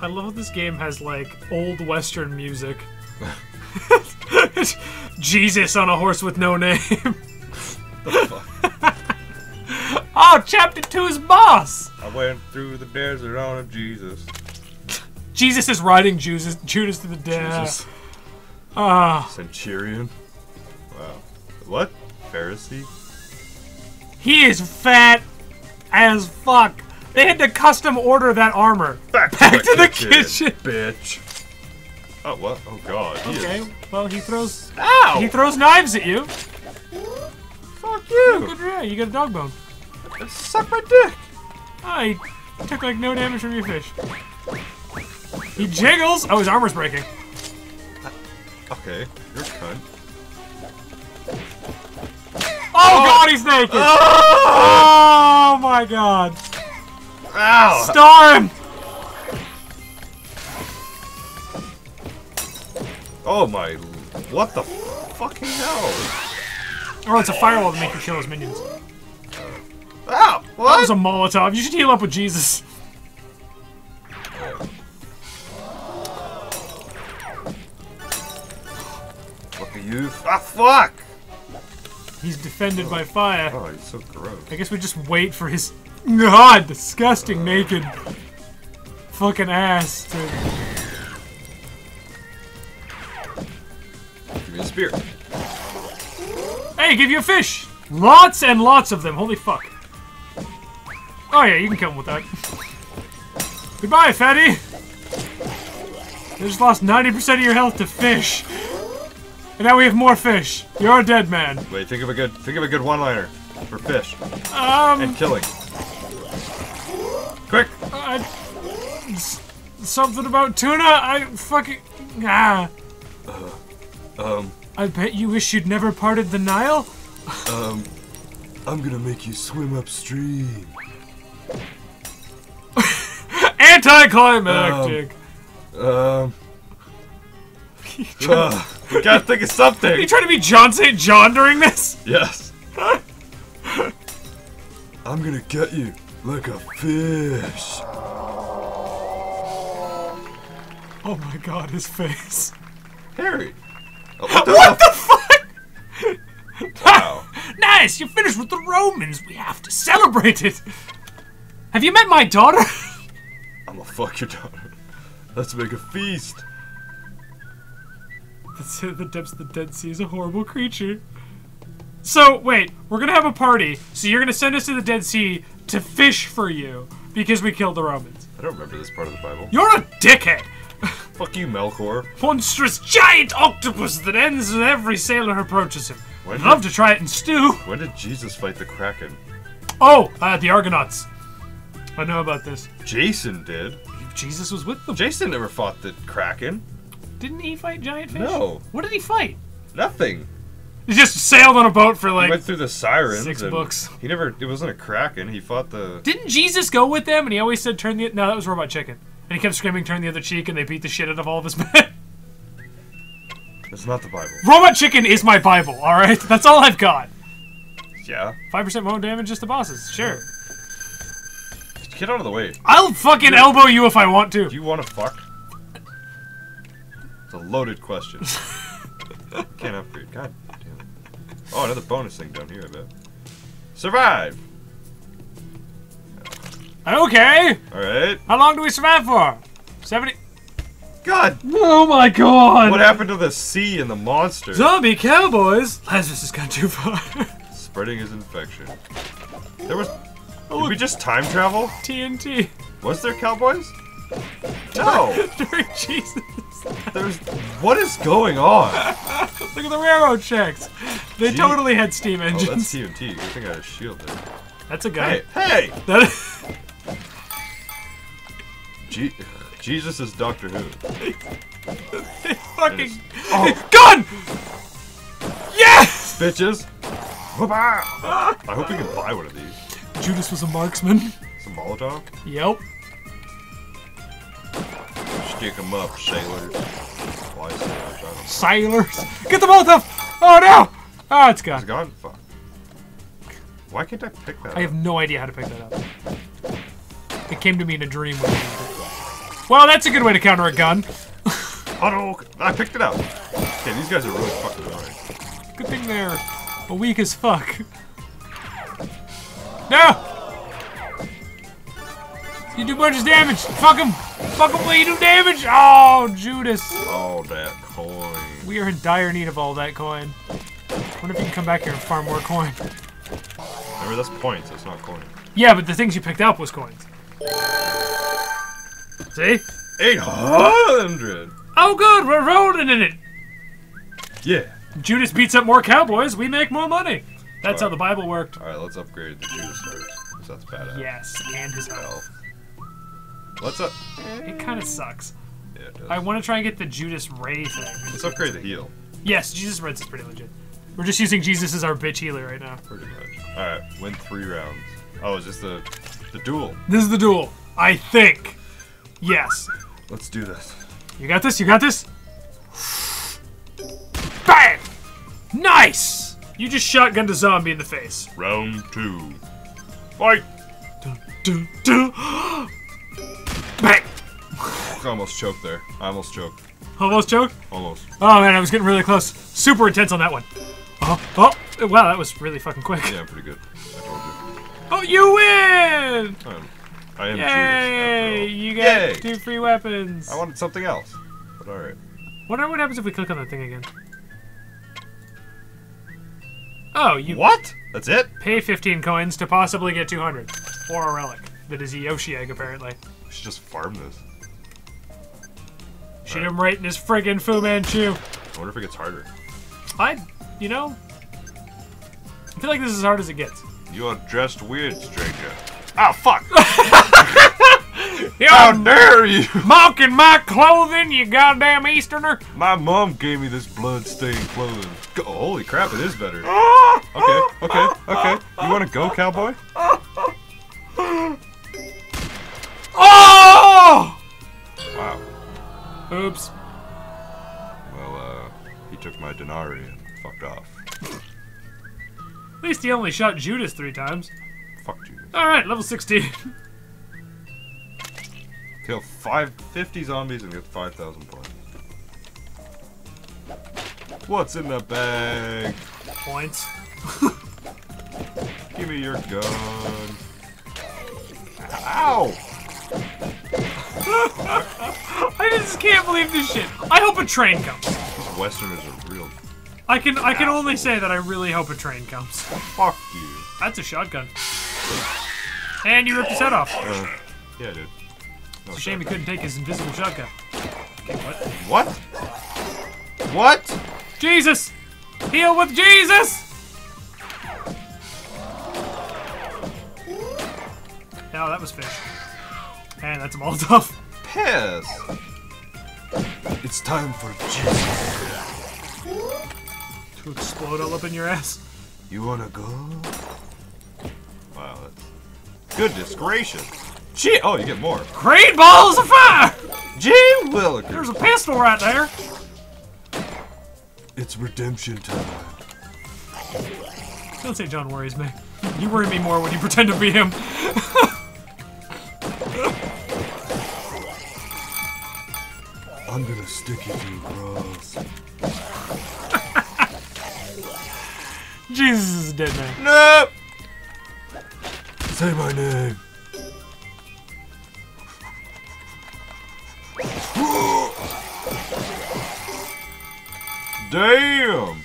I love how this game has, like, old Western music. Jesus on a horse with no name. The fuck? Oh, Chapter 2's boss! I went through the desert on a Jesus. Jesus is riding Judas to the death. Centurion. Wow. What? Pharisee? He is fat as fuck. They had to custom order that armor. Back to the kitchen, bitch. Oh what? Oh god. Okay. Well, he throws. Ow! He throws knives at you. Fuck you. Good try. You got a dog bone. Suck my dick. I took like no damage from your fish. He jiggles. Oh, his armor's breaking. Okay. You're a cunt. Oh god, he's naked! Oh my god! Ow! Star him! Oh my! What the fucking hell? Oh, it's a firewall to make you kill his minions. Ow! What? That was a Molotov. You should heal up with Jesus. Look at you! Ah, fuck! He's defended by fire. Oh, he's so gross. I guess we just wait for his disgusting naked fucking ass to give me a spear. Hey, give you a fish! Lots and lots of them, holy fuck. Oh yeah, you can kill him with that. Goodbye, fatty! You just lost 90% of your health to fish. And now we have more fish. You're a dead man. Wait, think of a good one-liner for fish. And killing. Quick. Something about tuna. I fucking I bet you wish you'd never parted the Nile. I'm gonna make you swim upstream. Anticlimactic. We gotta think of something! Are you trying to be John St. John during this? Yes. I'm gonna get you like a fish. Oh my god, his face. Harry! Oh, what the fuck?! Wow. Nice! You finished with the Romans! We have to celebrate it! Have you met my daughter? I'm gonna fuck your daughter. Let's make a feast! The depths of the Dead Sea is a horrible creature. So, wait, we're gonna have a party, so you're gonna send us to the Dead Sea to fish for you, because we killed the Romans. I don't remember this part of the Bible. You're a dickhead! Fuck you, Melkor. Monstrous giant octopus that ends with every sailor who approaches him. I'd love to try it in stew. When did Jesus fight the Kraken? Oh, the Argonauts. I know about this. Jason did. Jesus was with them. Jason never fought the Kraken. Didn't he fight giant fish? No. What did he fight? Nothing. He just sailed on a boat for like. He went through the sirens. 6 books. He never. It wasn't a kraken. He fought the. Didn't Jesus go with them? And he always said, "Turn the." No, that was Robot Chicken. And he kept screaming, "Turn the other cheek!" And they beat the shit out of all of his men. That's not the Bible. Robot Chicken is my Bible. All right, that's all I've got. Yeah. 5% more damage just to bosses. Sure. Just get out of the way. I'll fucking elbow you if I want to. Do you want to fuck? It's a loaded question. Can't upgrade. God damn it. Oh, another bonus thing down here, I bet. Survive! Okay! Alright. How long do we survive for? 70. God! Oh my god! What happened to the sea and the monster? Zombie cowboys! Lazarus has gone too far. Spreading his infection. There was. Oh, did we just time travel? TNT. Was there cowboys? No! During Jesus. There's. What is going on? Look at the railroad checks. They totally had steam engines. Oh, that's TNT. Good thing I had a shield there. That's a guy. Hey! Hey! Jesus is Doctor Who. They fucking. Oh. Gun! Yes! Bitches! I hope we can buy one of these. Judas was a marksman. It's a Molotov? Yep. Stick them up, sailors. Why sailors? I don't know. Sailors? Get the Molotov! Oh no! Ah, oh, it's gone. It's gone? Fuck. Why can't I pick that up? I have no idea how to pick that up. It came to me in a dream. Well, that's a good way to counter a gun. Auto. I picked it up. Okay, these guys are really fucking hard. Good thing they're weak as fuck. No! You do much damage! Fuck him! Fuck him while you do damage! Oh, Judas! Oh, that coin. We are in dire need of all that coin. I wonder if you can come back here and farm more coin. Remember, that's points, that's not coin. Yeah, but the things you picked up was coins. See? 800! Oh good, we're rolling in it! Yeah. Judas beats up more cowboys, we make more money! That's how the Bible worked. Alright, let's upgrade the Judas first. So that's badass. Yes, and his health. What's up? It kind of sucks. Yeah, it does. I want to try and get the Judas Ray thing. Let's upgrade the heal. Yes, Jesus Reds is pretty legit. We're just using Jesus as our bitch healer right now. Pretty much. Alright, win 3 rounds. Oh, is this the duel? This is the duel, I think. Yes. Let's do this. You got this? You got this? Bang! Nice! You just shotgunned a zombie in the face. Round 2. Fight! Dun, dun, dun. Bang! I almost choked there. I almost choked. Almost choked? Almost. Oh man, I was getting really close. Super intense on that one. Oh, wow, that was really fucking quick. Yeah, pretty good. I told you. Oh, you win! I am Yay! Judas. You got 2 free weapons. I wanted something else, but all right. Wonder what happens if we click on that thing again. Oh, you. What? That's it? Pay 15 coins to possibly get 200, or a relic that is a Yoshi egg apparently. We should just farm this. Shoot him right in his friggin' Fu Manchu. I wonder if it gets harder. You know, I feel like this is as hard as it gets. You are dressed weird, stranger. Oh, fuck! How dare you! Mocking my clothing, you goddamn Easterner! My mom gave me this blood-stained clothing. Oh, holy crap, it is better. Okay. You wanna go, cowboy? Oh! Wow. Oops. Well, he took my denarii and fucked off. At least he only shot Judas 3 times. Fuck Judas. Alright, level 16. Kill 50 zombies and get 5,000 points. What's in the bag? Points. Give me your gun. Ow! I just can't believe this shit. I hope a train comes. These Westerners are real. I can only say that I really hope a train comes. Fuck you. That's a shotgun. And you ripped his head off. Yeah, dude. No, it's a shame he couldn't take his invisible shotgun. Okay, what? What? What? Jesus! Heal with Jesus! No, that was fish. And that's a Molotov. Piss! It's time for Jesus to explode all up in your ass. You wanna go? Wow, that's... Goodness gracious! Gee! Oh, you get more. Great balls of fire! Gee willikers! There's a pistol right there! It's redemption time. Don't say John worries me. You worry me more when you pretend to be him. I'm gonna stick you to your bras. Jesus is dead now. No! Say my name. Damn!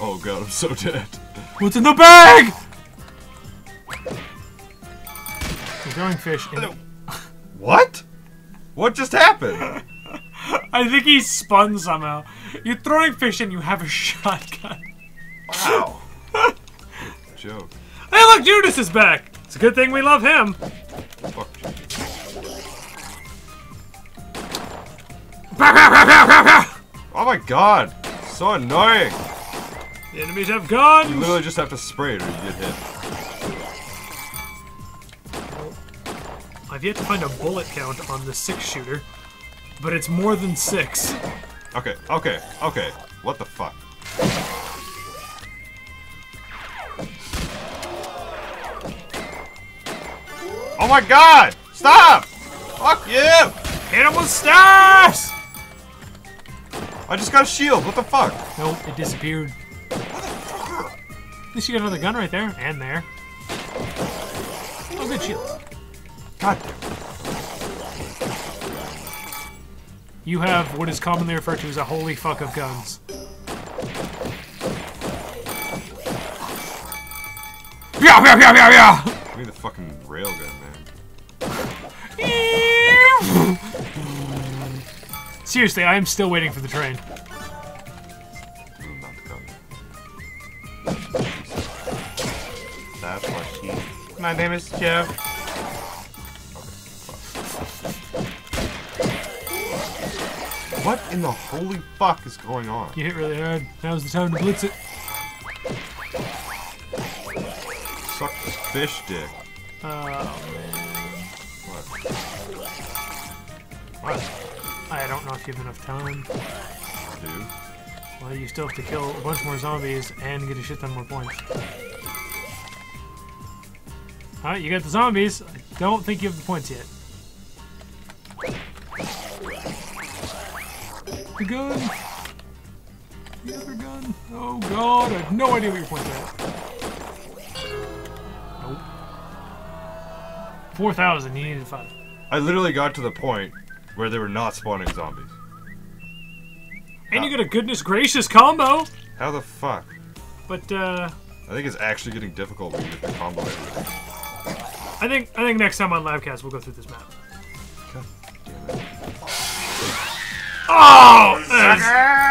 Oh god, I'm so dead. What's in the bag? You're throwing fish in. What? What just happened? I think he spun somehow. You're throwing fish and you have a shotgun. Wow. Joke. Hey look, Judas is back! It's a good thing we love him. Fuck Judas. Oh my god. So annoying. The enemies have guns. You literally just have to spray it or you get hit. I've yet to find a bullet count on the 6-shooter. But it's more than 6. Okay. What the fuck? Oh my god! Stop! Fuck you! Hit him with stars! I just got a shield. What the fuck? Nope, it disappeared. Motherfucker! At least you got another gun right there and there. Oh, good shields. God damn. You have what is commonly referred to as a holy fuck of guns. Yeah, yeah, yeah, yeah, yeah! Give me the fucking railgun, man. Seriously, I am still waiting for the train. Not the gun. That's my key. My name is Jeff. What in the holy fuck is going on? You hit really hard. Now's the time to blitz it. Suck this fish dick. Oh, man. What? What? I don't know if you have enough time. Dude. Well, you still have to kill a bunch more zombies and get a shit ton more points. Alright, you got the zombies. I don't think you have the points yet. The gun! The other gun! Oh god, I have no idea what you're pointing at. Nope. 4,000, you needed 5. I literally got to the point where they were not spawning zombies. And you got a goodness gracious combo! How the fuck? But, I think it's actually getting difficult when you get the combo everything. I think next time on Labcast we'll go through this map. God damn it. Oh!